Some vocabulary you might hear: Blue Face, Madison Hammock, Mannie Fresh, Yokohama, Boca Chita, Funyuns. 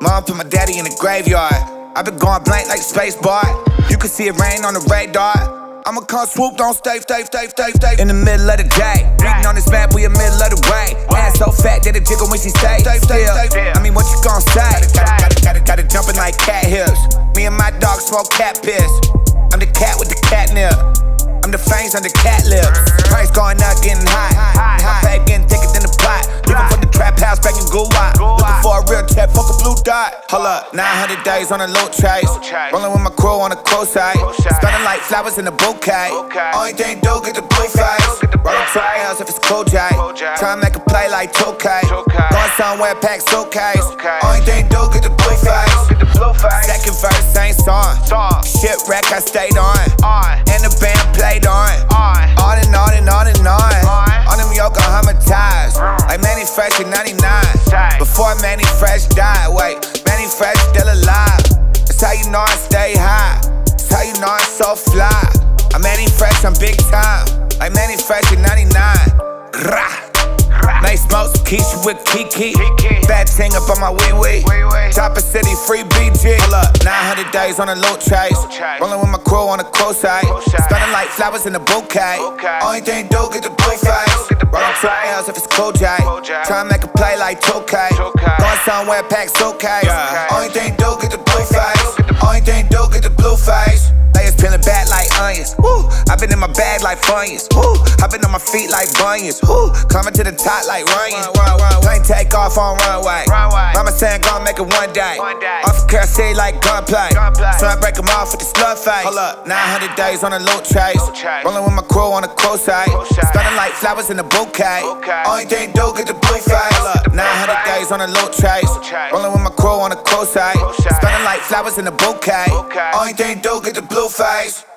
Mom put my daddy in the graveyard. I've been going blank like space bar. You can see it rain on the radar. I'ma come swoop, don't stay. In the middle of the day, beating on this map, we in middle of the way. Ass so fat that it jiggle when she stays. I mean, what you gon' say? Got it jumping like cat hips. Me and my dog smoke cat piss. I'm the cat with the catnip. I'm the fangs on the cat lips. Price going up, getting hot. My pay getting thicker than the plot. Living from the trap house, back in Guwai. Looking for a real check, fuck a blue dot. Hold up, 900 days on a low chase. Rolling with my crew on a close side. Stunning like flowers in a bouquet. Only thing do, get the blue face. Rollin' tryouts if it's Kojai. Try and make a play like Tokai. Going somewhere, pack suitcase. Only thing do, get the blue face. Second verse, same song. Shit wreck, I stayed on. And the band played on. On and on. On them Yokohama ties. Like Mannie Fresh in 99. Before Mannie Fresh died. Wait, Mannie Fresh still alive. That's how you know I stay high. That's how you know I'm so fly. I'm Mannie Fresh, I'm big time. Like Mannie Fresh in 99. Grah. Nice smokes, Keisha with Kiki. Bad ting up on my wee-wee. Top of city, free BG. Hold up, 900 days on a loot chase. Rolling with my crew on a close side. Stunning like flowers in a bouquet. Only thing do, get the blue face. Rollin' tryouts if it's Kojai. Try and make a play like Tokai. Going somewhere, pack suitcase. Only thing do, get the blue face. Only thing do, get the blue face. Layers peeling back like onions. Woo! I've been in my bag like Funyuns. Woo! I've been on my feet like Bunions. Woo! Climbing to the top like Ryan. Plane take off on runway. Mama saying gon' make it one day. Off the currency like gunplay. So I break them off with the slug face. Hold up, 900 days on a loot chase. Rolling with my crew on a close side. Stunning like flowers in a bouquet. Only thing do, get the blue face. Hold up, 900 days on a loot chase. Rolling with my crew on a close side. Stunning like flowers in a bouquet. Only thing do, get the blue face.